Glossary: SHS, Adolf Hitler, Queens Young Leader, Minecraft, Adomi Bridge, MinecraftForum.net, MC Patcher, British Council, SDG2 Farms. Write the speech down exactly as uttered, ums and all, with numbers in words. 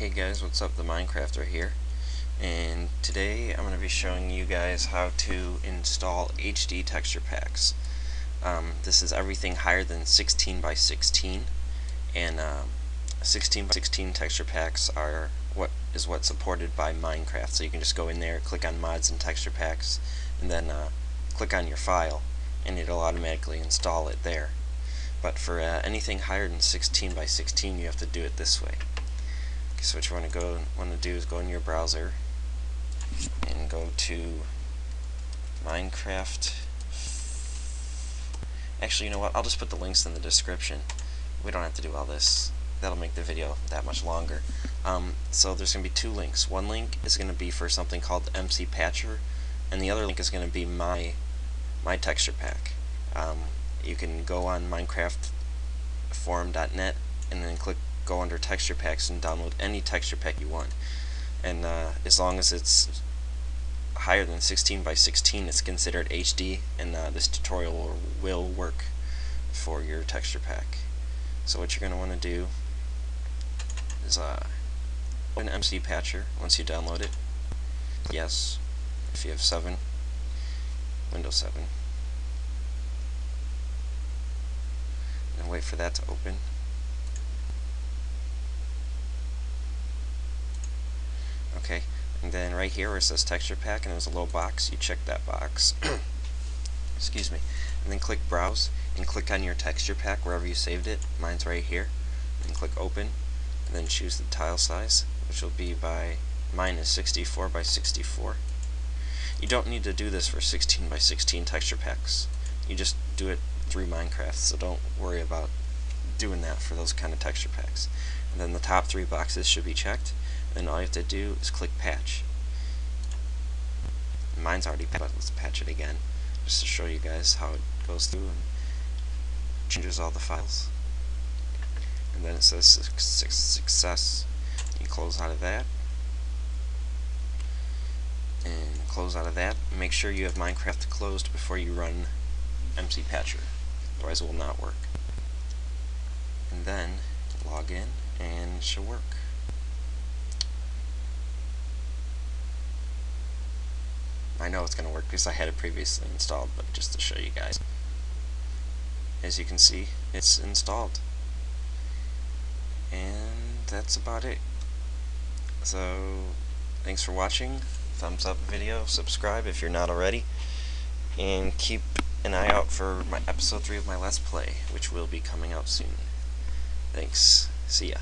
Hey guys, what's up? The Minecrafter here, and today I'm going to be showing you guys how to install H D texture packs. Um, this is everything higher than sixteen by sixteen, and uh, sixteen by sixteen texture packs are what is what's supported by Minecraft. So you can just go in there, click on mods and texture packs, and then uh, click on your file, and it'll automatically install it there. But for uh, anything higher than sixteen by sixteen, you have to do it this way. So what you want to go want to do is go in your browser and go to Minecraft. Actually, you know what? I'll just put the links in the description. We don't have to do all this. That'll make the video that much longer. Um, so there's going to be two links. One link is going to be for something called M C Patcher, and the other link is going to be my my texture pack. Um, you can go on Minecraft Forum dot net and then click. Go under texture packs and download any texture pack you want, and uh, as long as it's higher than sixteen by sixteen, it's considered H D, and uh, this tutorial will, will work for your texture pack. So what you're going to want to do is uh, open M C Patcher once you download it. Yes, if you have seven, Windows seven, and wait for that to open. Okay, and then right here where it says texture pack and there's a little box, you check that box. Excuse me. And then click browse and click on your texture pack wherever you saved it. Mine's right here. And click open and then choose the tile size, which will be by mine is sixty-four by sixty-four. You don't need to do this for sixteen by sixteen texture packs. You just do it through Minecraft, so don't worry about doing that for those kind of texture packs. And then the top three boxes should be checked. And all you have to do is click patch. Mine's already patched, but let's patch it again just to show you guys how it goes through and changes all the files. And then it says success. You close out of that and close out of that. Make sure you have Minecraft closed before you run M C Patcher, otherwise it will not work. And then log in and it should work. I know it's going to work because I had it previously installed, but just to show you guys. As you can see, it's installed. And that's about it. So, thanks for watching. Thumbs up video, subscribe if you're not already. And keep an eye out for my episode three of my Let's Play, which will be coming out soon. Thanks. See ya.